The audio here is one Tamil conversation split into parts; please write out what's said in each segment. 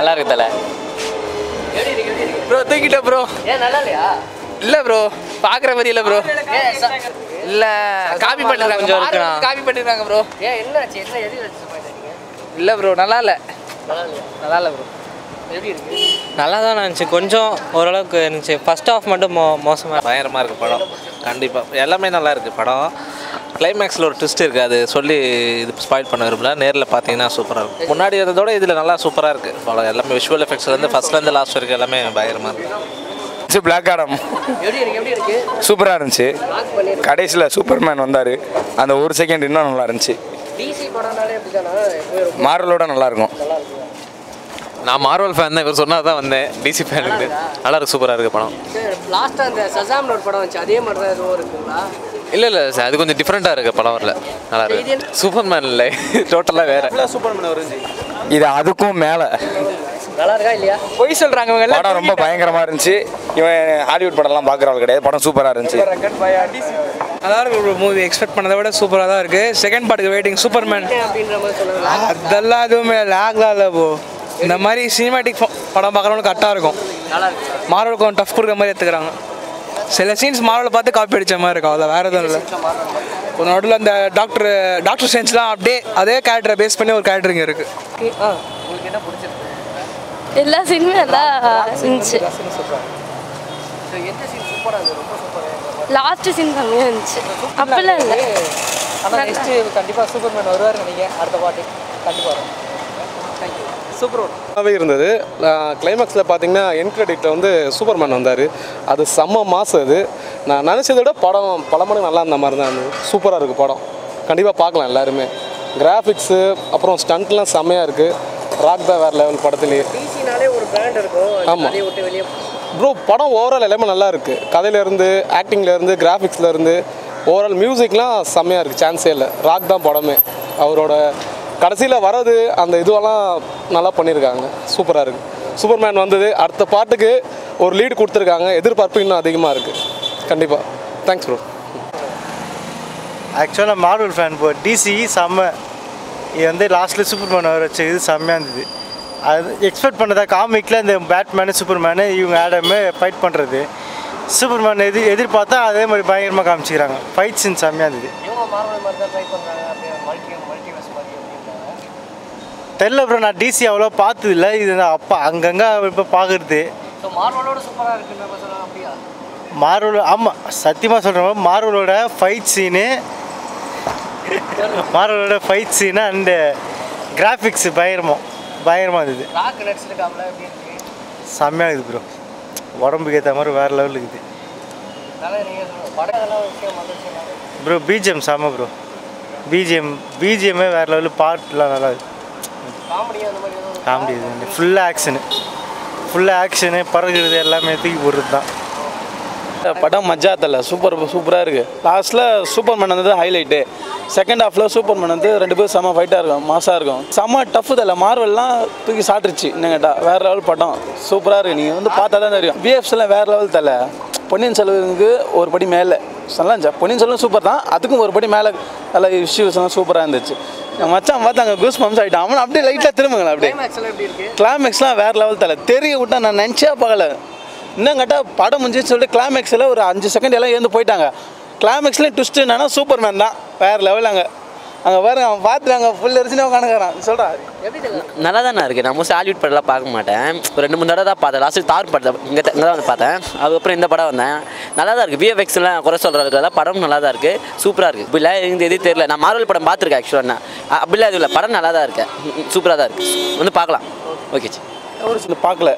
நல்லா இருக்குதல. Bro தூக்கிட்ட bro. ஏ நல்லா இல்லையா? இல்ல ப்ரோ. பாக்குற மாதிரி இல்ல ப்ரோ. இல்ல காப்பி பண்ணிட்டாங்க கொஞ்சம் இருக்குடா. காப்பி பண்ணிட்டாங்க ப்ரோ. ஏ என்னாச்சு? என்ன எடி வெச்சு போயிட்டீங்க? இல்ல ப்ரோ நல்லா இல்ல. நல்லா இல்ல. நல்லா இல்ல ப்ரோ. எப்படி இருக்கு? நல்லா தான் இருந்துச்சு. கொஞ்சம் ஓரளவுக்கு இருந்துச்சு. ஃபர்ஸ்ட் ஹாஃப் மட்டும் மோசமா பயங்கரமா இருக்கு படம். கண்டிப்பா எல்லாமே நல்லா இருக்கு படம். கிளைமேக்ஸில் ஒரு ட்விஸ்ட் இருக்குது, அது சொல்லி இது ஸ்பாயில் பண்ண விரும்பல. நேரில் பார்த்தீங்கன்னா சூப்பராக இருக்கும். முன்னாடி இருந்ததோட இதில் நல்லா சூப்பராக இருக்குது படம். எல்லாமே விஷுவல் எஃபெக்ட்ஸ்லேருந்து ஃபஸ்ட்லேருந்து லாஸ்ட் வரைக்கும் எல்லாமே பயங்கரமாக இருக்குது. பிளாக் ஆடம் சூப்பராக இருந்துச்சு. கடைசியில் சூப்பர்மேன் வந்தார், அந்த ஒரு செகண்ட் இன்னும் நல்லா இருந்துச்சு. மார்வலோட நல்லாயிருக்கும். நான் மார்வல் ஃபேன் தான், இவர் சொன்னால் தான் வந்தேன். டிசி ஃபேன் இருக்குது, நல்லா இருக்குது, சூப்பராக இருக்குது படம். லாஸ்ட்டாக அந்த சசாம் ஒரு படம் வச்சு அதே மாதிரி தான் எதுவும் இருக்குங்களா? இல்லை இல்லை சார், அது கொஞ்சம் டிஃப்ரெண்ட்டாக இருக்குது படம். வரல நல்லா இருக்குது. சூப்பர்மேன் இல்லை, டோட்டலாக வேறு. சூப்பர்மேன் வருது இது, அதுக்கும் மேலே நல்லா இருக்கா இல்லையா? பொய் சொல்கிறாங்க இவங்க. படம் ரொம்ப பயங்கரமாக இருந்துச்சு. இவன் ஹாலிவுட் படம்லாம் பார்க்குறவங்க கிடையாது. படம் சூப்பராக இருந்துச்சு. அதாவது ஒரு மூவி எக்ஸ்பெக்ட் பண்ணதை விட சூப்பராக தான் இருக்குது. Second பார்ட்டுக்கு waiting. சூப்பர்மேன் அப்படின்ற மாதிரி சொல்லுங்கள். அதெல்லாம் எதுவுமே லேக்லாம் இல்லை போ. இந்த மாதிரி சினிமேட்டிக் படம் பார்க்குறவங்களுக்கு கரெக்டாக இருக்கும். மார்வலுக்கு கொஞ்சம் டஃப் கொடுக்குற மாதிரி எடுத்துக்கிறாங்க. சில சீன்ஸ் மார்வலை பார்த்து காப்பி அடித்த மாதிரி இருக்கும். அதில் வேறு எதுவும் இல்லை. ஒரு நடுவில் அந்த டாக்டர் சேஞ்ச்லாம் அப்படியே அதே கேரக்டரை பேஸ் பண்ணி ஒரு கேரக்டர் இங்கே இருக்குது. எல்லா சீனுமே நல்லா இருந்துச்சு. லாஸ்ட் சீன் கம்மியாக இருந்துச்சு. அப்படிலாம் இல்லை. ஆனால் நெக்ஸ்ட் கண்டிப்பாக சூப்பர்மேன் வருவார் நினைக்கிறேன். அடுத்த பாட்டு கண்டிப்பாக வரும். சூப்பராகவே இருந்தது. கிளைமேக்ஸில் பார்த்தீங்கன்னா என் கிரெடிட்டில் வந்து சூப்பர்மேன் வந்தார். அது செம்ம மாசம். அது நான் நினச்சதை விட படம் பல மடங்கு நல்லா இருந்த மாதிரி தான் இருந்தது. சூப்பராக இருக்குது படம். கண்டிப்பாக பார்க்கலாம் எல்லாருமே. கிராஃபிக்ஸு அப்புறம் ஸ்டண்ட்லாம் செம்மையாக இருக்குது. ராக் தான் வேறு லெவல் படத்துலேயே. ஆமாம் ப்ரோ, படம் ஓவரால் எல்லாமே நல்லா இருக்குது. கதையிலேருந்து ஆக்டிங்லேருந்து கிராஃபிக்ஸ்லேருந்து ஓவரால் மியூசிக்லாம் செம்மையாக இருக்குது. சான்ஸே இல்லை. ராக் தான் படமே. அவரோட கடைசியில் வர்றது அந்த இதுவெல்லாம் நல்லா பண்ணியிருக்காங்க. சூப்பராக இருக்குது. சூப்பர்மேன் வந்தது, அடுத்த பாட்டுக்கு ஒரு லீடு கொடுத்துருக்காங்க. எதிர்பார்ப்பு இன்னும் அதிகமாக இருக்குது. கண்டிப்பாக தேங்க்ஸ் ப்ரோ. ஆக்சுவலாக மார்வல் ஃபேன் போ. டிசி செம்ம. இது வந்து லாஸ்ட்டில் சூப்பர்மேன் வர வச்சு இது செம்மையாக இருந்தது. அது எக்ஸ்பெக்ட் பண்ணதா. காமிக்கில் இந்த பேட்மேனு சூப்பர்மேனு இவங்க ஆடமே ஃபைட் பண்ணுறது. சூப்பர்மேன் எதிர்பார்த்தா அதே மாதிரி பயங்கரமாக காமிச்சிக்கிறாங்க. ஃபைட் சீன் செம்மையாக இருந்தது. தெரியல ப்ரோ, நான் டிசி அவ்வளோ பார்த்ததில்ல. இது அப்பா அங்கங்கே இப்போ பார்க்குறது. மார்வல் ஆமாம் சத்தியமாக சொல்கிறேன். மார்வலோட ஃபைட் சீனு அண்டு கிராஃபிக்ஸ் பயங்கரமாக இருந்தது. செம்மையாக இருக்குது ப்ரோ. உடம்புக்கு ஏற்ற மாதிரி வேறு லெவல் இருக்குது ப்ரோ. பிஜிஎம் செம்ம ப்ரோ. பிஜிஎம்மே வேறு லெவலு. பாட்டுலாம் நல்லா இருக்குது. காமெடி இது ஃபுல்லாக ஆக்ஷனு பறகுறது எல்லாமே தூக்கி போடுறது தான் படம். மஜாத்தில் சூப்பராக இருக்குது. லாஸ்ட்டில் சூப்பர்மேன் வந்து ஹைலைட்டு. செகண்ட் ஹாஃபில் சூப்பர்மேன் வந்து ரெண்டு பேரும் செம்ம ஃபைட்டாக இருக்கும். மாசாக இருக்கும். செம்ம டஃப் தான். இல்லை மார்வெல்லாம் தூக்கி சாட்டுருச்சு. என்ன கேட்டால் வேறு லெவல் படம். சூப்பராக இருக்குது. நீங்கள் வந்து பார்த்தா தான் தெரியும். விஎஃப்ஸ்லாம் வேறு லெவல் தலை. பொன்னியின் செல்வனுக்கு ஒரு படி மேலே சொல்லலாம். பொன்னியின் செல்வன் சூப்பர் தான், அதுக்கும் ஒரு படி மேலே நல்ல இஷ்யூஸ்லாம் சூப்பராக இருந்துச்சு. மச்சான் பார்த்து அங்கே கூஸ் பம்ஸ் ஆகிட்டான். அவனும் அப்படியே லைட்டாக திரும்புங்களேன். அப்படியே கிளைமேக்ஸ்லாம் வேறு லெவல் தலை. தெரிய விட்டா நான் நினச்சா பார்க்கல. இன்னும் கேட்டால் படம் முடிஞ்சுன்னு சொல்லிட்டு கிளைமேக்ஸில் ஒரு 5 செகண்ட் எல்லாம் ஏந்து போயிட்டாங்க. கிளைமேக்ஸ்லேயும் ட்விஸ்ட் என்னன்னா சூப்பர்மேன் தான். வேறு லெவல். அங்கே வேறு அவன் பார்த்துட்டாங்க. ஃபுல் எரிச்சுனா உட்காந்துக்கிறான். சொல்கிறான் நல்லா தானே இருக்குது. நான் மோஸ்ட்லி ஹாலிவுட் படம்லாம் பார்க்க மாட்டேன். ஒரு 2-3 தடவை தான் பார்த்தேன். லாஸ்ட்டு தார் படத்தை இங்கே தான் வந்து பார்த்தேன். அதுக்கப்புறம் இந்த படம் வந்தேன். நல்லா தான் இருக்குது. விஎஃப்எக்ஸ்லாம் குறை சொல்கிறதுக்காக படம் நல்லா தான் இருக்குது. சூப்பராக இருக்குது. இப்படிலாம் இந்த எதுவும் தெரியல. நான் மார்வல் படம் பார்த்துருக்கேன் ஆக்சுவலாக. நான் அப்படிலாம் எதுவும் இல்லை. படம் நல்லா தான் இருக்கேன். சூப்பராக தான் இருக்குது. வந்து பார்க்கலாம். Okay sir. ஒரு சில பார்க்கல.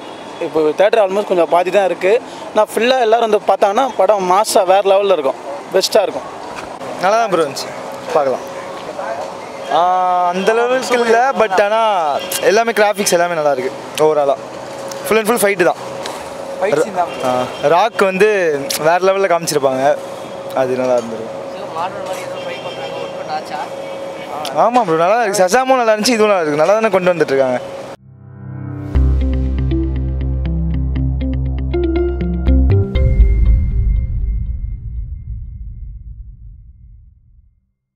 இப்போ தேட்டர் ஆல்மோஸ்ட் கொஞ்சம் பாதி தான் இருக்குது. நான் ஃபுல்லாக எல்லோரும் வந்து பார்த்தாங்கன்னா படம் மாசாக வேறு லெவலில் இருக்கும். பெஸ்ட்டாக இருக்கும். நல்லா தான் இருந்துச்சு. பார்க்கலாம். அந்த லெவலுக்கு இல்லை, பட் ஆனால் எல்லாமே கிராஃபிக்ஸ் எல்லாமே நல்லா இருக்கு. ஓவராலாக ஃபுல் அண்ட் ஃபுல் ஃபைட்டு தான். ராக் வந்து வேற லெவலில் காமிச்சிருப்பாங்க. அது நல்லா இருந்துருக்கு. ஆமாம் ப்ரோ நல்லா இருக்கு. சசாமும் நல்லா இருந்துச்சு. இதுவும் நல்லா இருக்கு. நல்லா தானே கொண்டு வந்துட்டு இருக்காங்க.